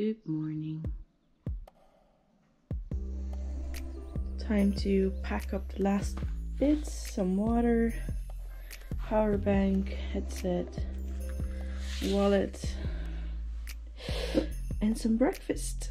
Good morning. Time to pack up the last bits, some water, power bank, headset, wallet, and some breakfast.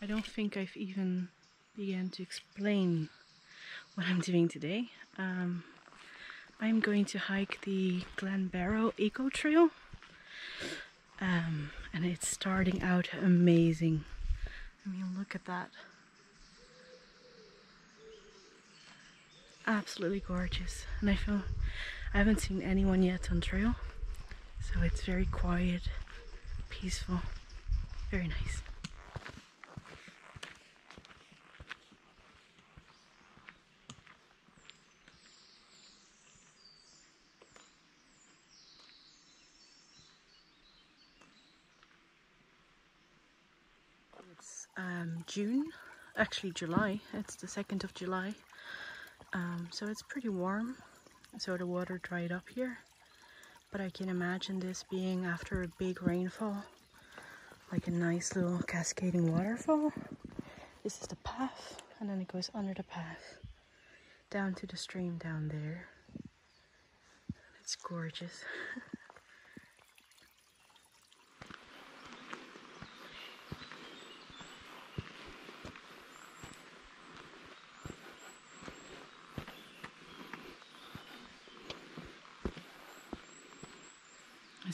I don't think I've even began to explain what I'm doing today. I'm going to hike the Glenbarrow Eco Trail, and it's starting out amazing. I mean, look at that. Absolutely gorgeous. And I feel I haven't seen anyone yet on trail, so it's very quiet, peaceful, very nice. It's June, actually July, it's the 2nd of July, so it's pretty warm, so the water dried up here, but I can imagine this being after a big rainfall, like a nice little cascading waterfall. This is the path, and then it goes under the path, down to the stream down there. It's gorgeous.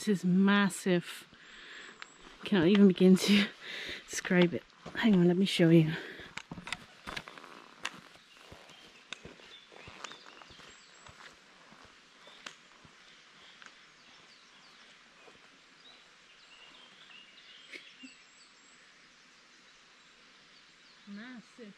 is massive. Can't even begin to describe it. Hang on, let me show you. Massive.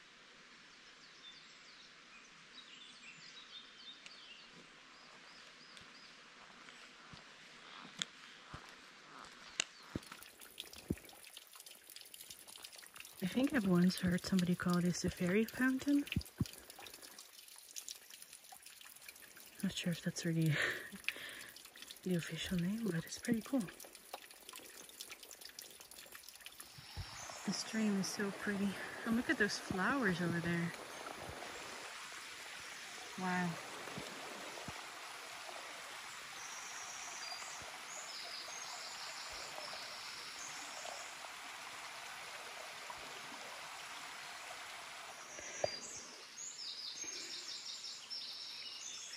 I think I've once heard somebody call this a fairy fountain. Not sure if that's really the official name, but it's pretty cool. The stream is so pretty. And look at those flowers over there. Wow.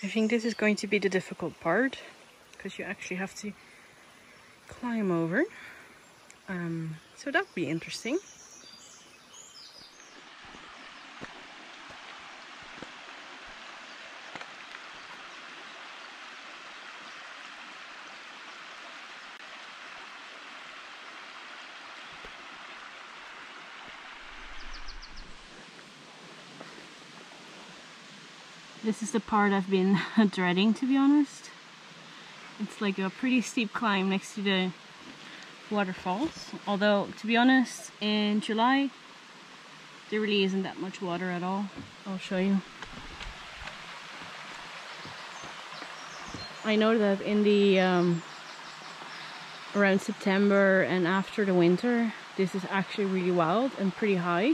I think this is going to be the difficult part, because you actually have to climb over. So that'll be interesting. This is the part I've been dreading, to be honest. It's like a pretty steep climb next to the waterfalls. Although, to be honest, in July, there really isn't that much water at all. I'll show you. I know that in the around September and after the winter, this is actually really wild and pretty high.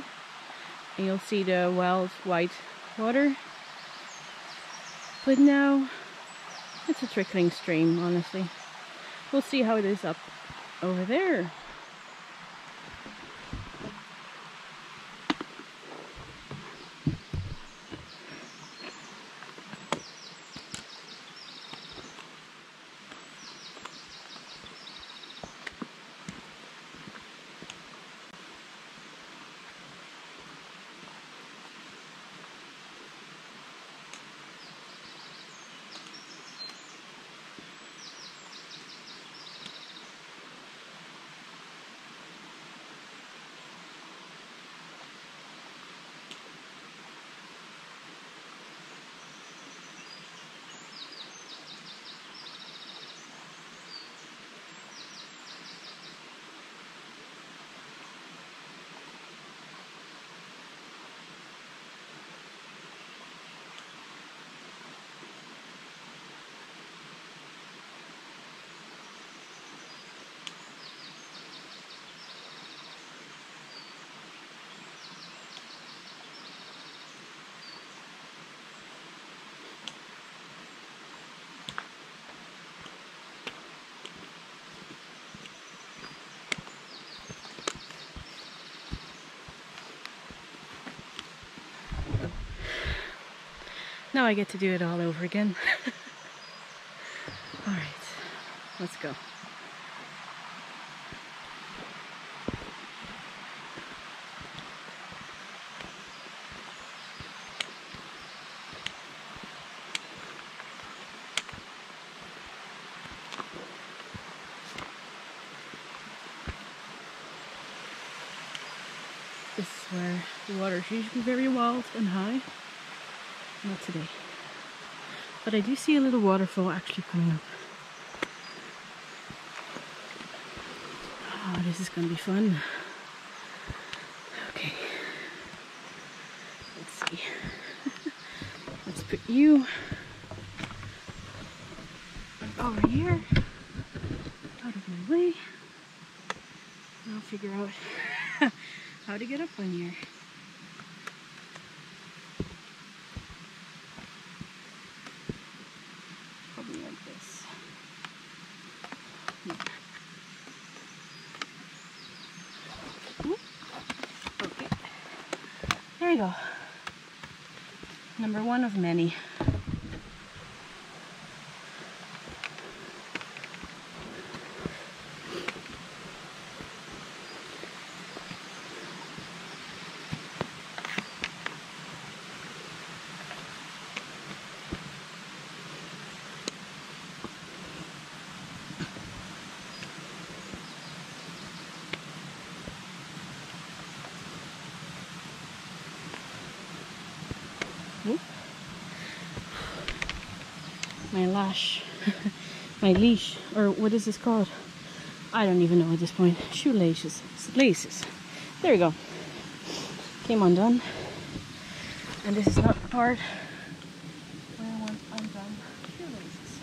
And you'll see the wild white water. But now, it's a trickling stream, honestly. We'll see how it is up over there. Now I get to do it all over again. All right, let's go. This is where the water is usually very wild and high. Not today, but I do see a little waterfall actually coming up. Oh, this is gonna be fun. Okay, let's see. Let's put you over here, out of my way. And I'll figure out how to get up on here. There you go. Number one of many. My lash, my leash, or what is this called? I don't even know at this point. Shoelaces, laces. There we go. Came undone. And this is not the part where I want undone shoelaces.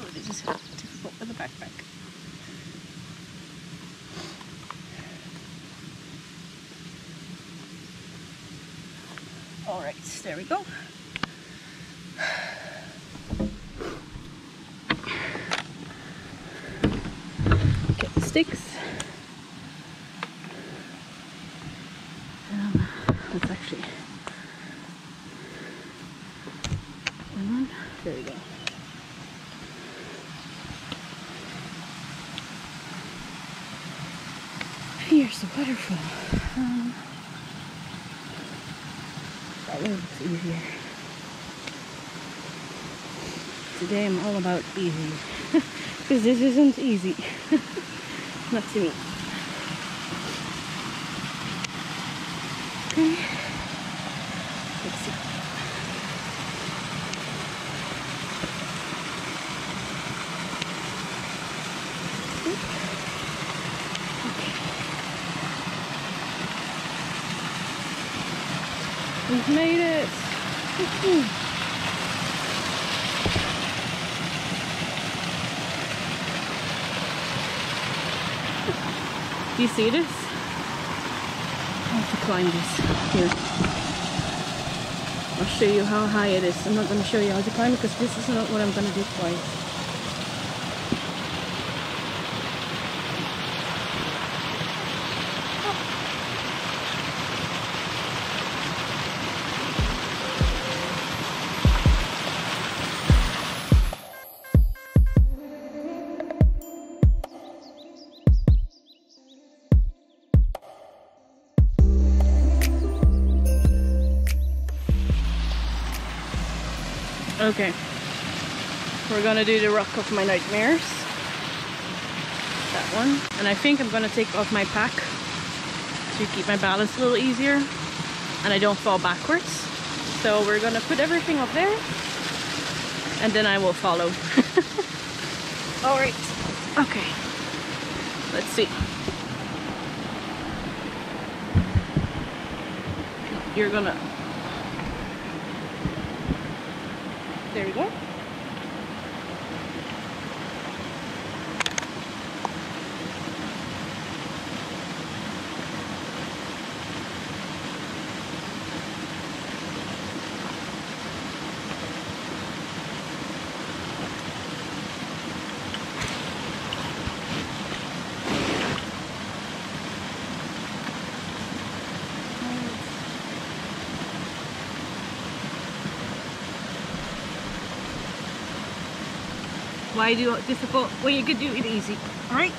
Oh, this is difficult with the backpack. Alright, there we go. Get the sticks. Let's actually... There we go. Here's the butterfly. That looks easier. Today I'm all about easy. Because this isn't easy. Not to me. Okay. Let's see. We've made it! Do you see this? I have to climb this. Here. I'll show you how high it is. I'm not going to show you how to climb it because this is not what I'm going to do twice. Okay, we're gonna do the rock of my nightmares, that one, and I think I'm gonna take off my pack to keep my balance a little easier and I don't fall backwards. So we're gonna put everything up there and then I will follow. All right, okay, let's see. You're gonna... There we go. Why do it difficult when you could do it easy? All right.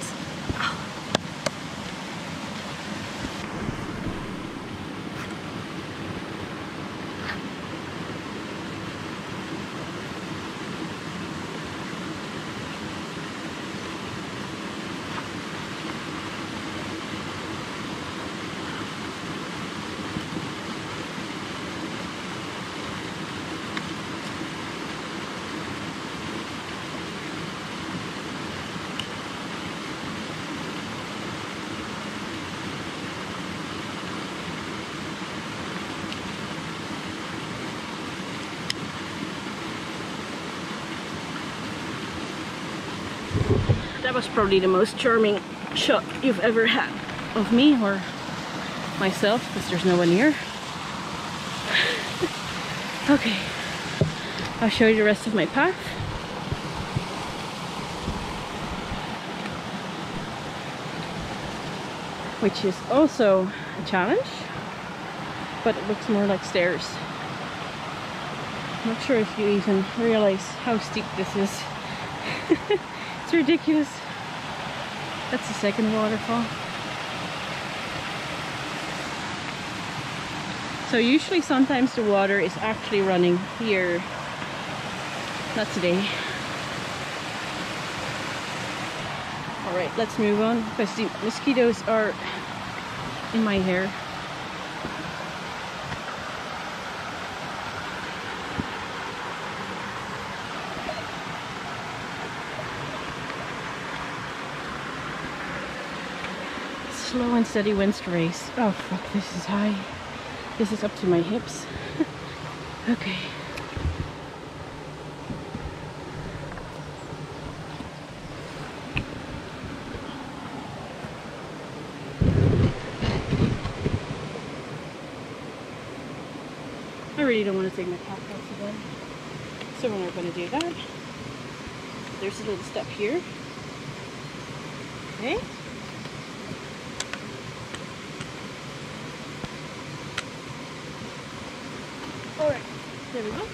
That was probably the most charming shot you've ever had of me or myself, because there's no one here. Okay, I'll show you the rest of my path. Which is also a challenge, but it looks more like stairs. I'm not sure if you even realize how steep this is. It's ridiculous. That's the second waterfall. So usually sometimes the water is actually running here. Not today. Alright, let's move on because the mosquitoes are in my hair. Slow and steady wins the race. Oh fuck, this is high. This is up to my hips. Okay. I really don't want to take my cap off today, so we're not going to do that. There's a little step here. Okay. Alright, there we go.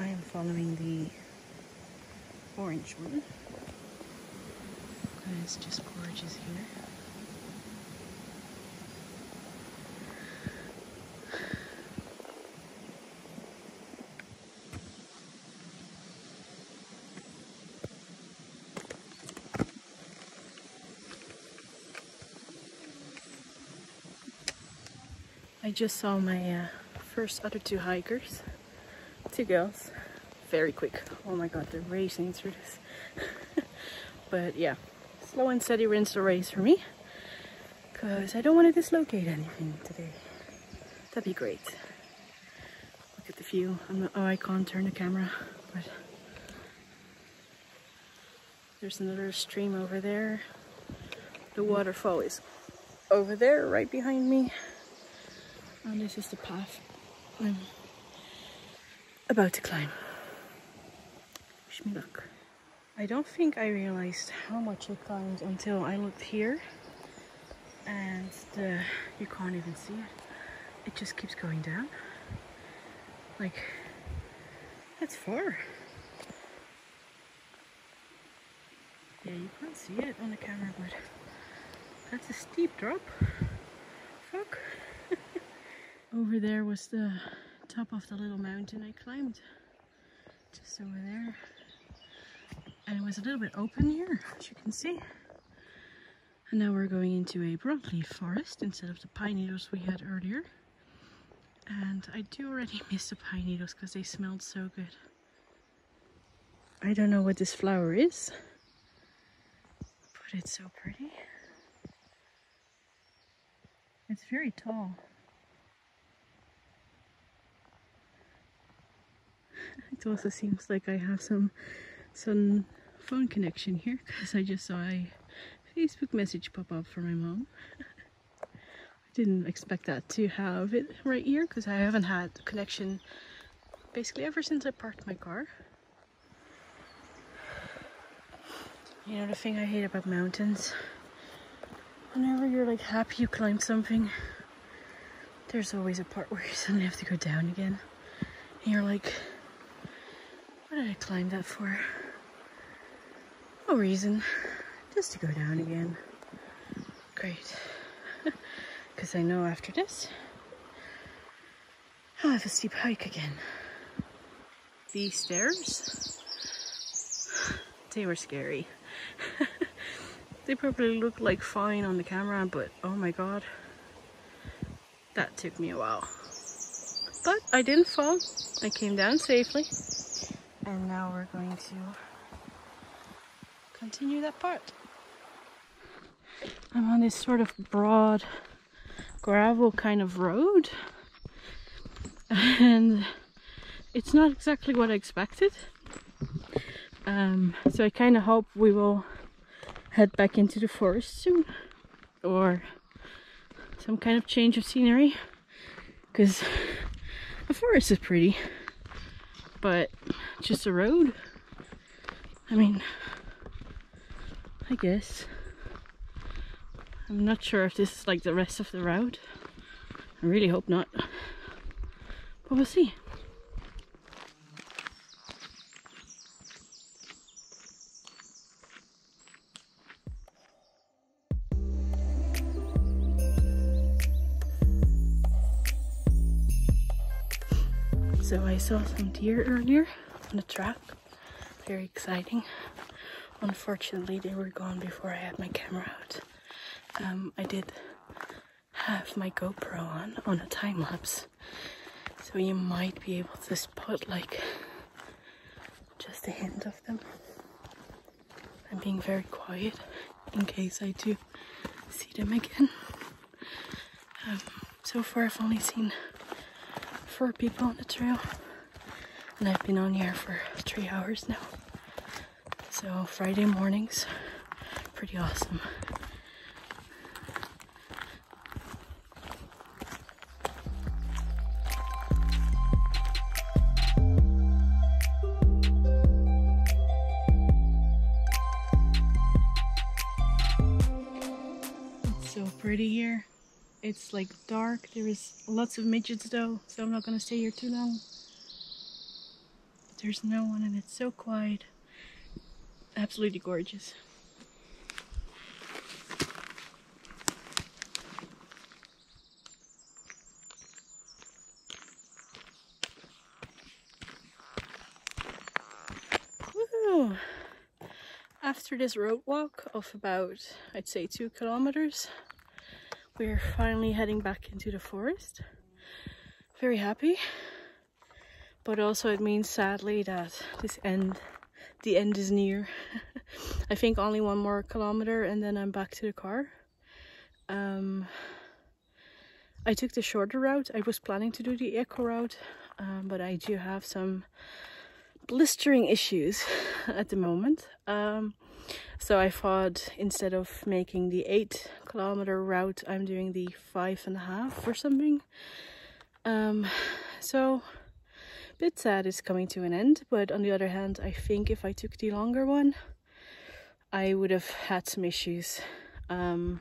I am following the orange one. And it's just gorgeous here. I just saw my first other two hikers, two girls, very quick. Oh my god, they're racing through this. But yeah, slow and steady wins the race for me, because I don't want to dislocate anything today. That'd be great. Look at the view. Oh, I can't turn the camera, but there's another stream over there. The waterfall is over there, right behind me. And this is the path I'm about to climb. Wish me luck. I don't think I realized how much I climbed until I looked here, and you can't even see it. It just keeps going down. Like, that's far. Yeah, you can't see it on the camera, but that's a steep drop. Fuck. Over there was the top of the little mountain I climbed, just over there, and it was a little bit open here, as you can see. And now we're going into a broadleaf forest instead of the pine needles we had earlier. And I do already miss the pine needles because they smelled so good. I don't know what this flower is, but it's so pretty. It's very tall. It also seems like I have some phone connection here, because I just saw a Facebook message pop up for my mom. I didn't expect that to have it right here, because I haven't had connection basically ever since I parked my car. You know the thing I hate about mountains? Whenever you're like happy you climbed something, there's always a part where you suddenly have to go down again. And you're like, what did I climb that for? No reason, just to go down again. Great, because I know after this, I'll have a steep hike again. These stairs, they were scary. They probably looked like fine on the camera, but oh my god, that took me a while. But I didn't fall, I came down safely. And now we're going to continue that part. I'm on this sort of broad gravel kind of road, and it's not exactly what I expected. So I kind of hope we will head back into the forest soon, or some kind of change of scenery, because the forest is pretty, but just a road. I mean, I guess. I'm not sure if this is like the rest of the route. I really hope not, but we'll see. So I saw some deer earlier on the track, very exciting. Unfortunately they were gone before I had my camera out. I did have my GoPro on a time lapse, so you might be able to spot like just a hint of them. I'm being very quiet in case I do see them again. So far I've only seen 4 people on the trail and I've been on here for 3 hours now. So Friday mornings, pretty awesome. Pretty here. It's like dark. There is lots of midgets though, so I'm not gonna stay here too long. But there's no one and it's so quiet. Absolutely gorgeous. Woo! After this road walk of about, I'd say 2 kilometers, we're finally heading back into the forest. Very happy, but also it means sadly that the end is near. I think only 1 more kilometer and then I'm back to the car. I took the shorter route. I was planning to do the eco route, but I do have some blistering issues at the moment. So I thought instead of making the 8 kilometer route, I'm doing the 5.5 or something. So a bit sad it's coming to an end, but on the other hand, I think if I took the longer one, I would have had some issues, and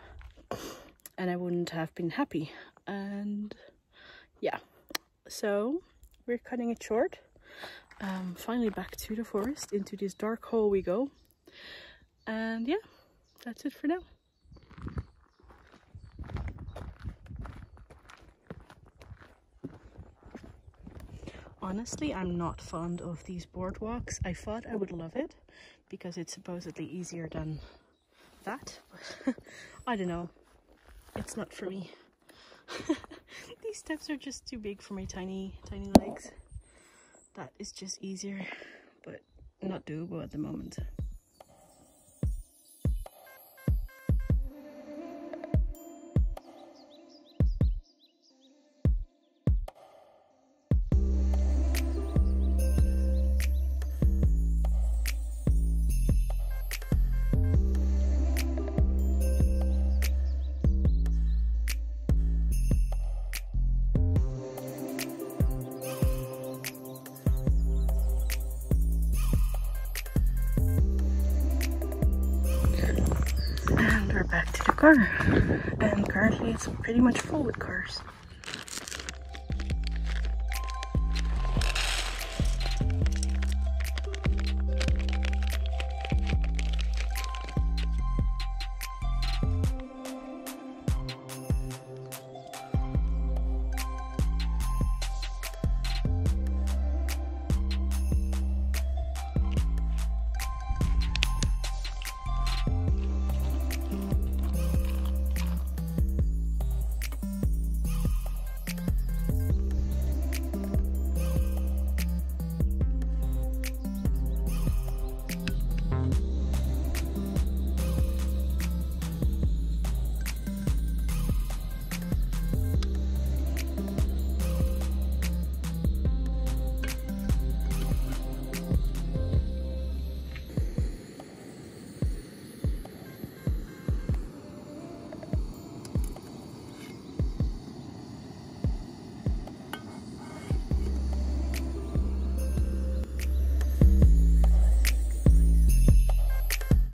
I wouldn't have been happy. And yeah, so we're cutting it short. Finally back to the forest, into this dark hole we go. And yeah, that's it for now. Honestly, I'm not fond of these boardwalks. I thought I would love it because it's supposedly easier than that. I don't know. It's not for me. These steps are just too big for my tiny legs. That is just easier, but not doable at the moment. Back to the car, and currently it's pretty much full with cars.